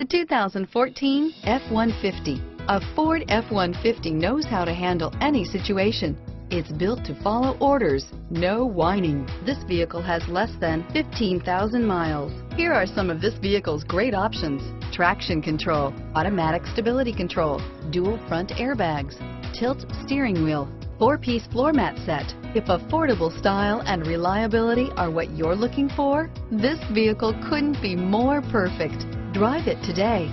The 2014 F-150. A Ford F-150 knows how to handle any situation. It's built to follow orders, no whining. This vehicle has less than 15,000 miles. Here are some of this vehicle's great options: traction control, automatic stability control, dual front airbags, tilt steering wheel, four-piece floor mat set. If affordable style and reliability are what you're looking for, this vehicle couldn't be more perfect. Drive it today.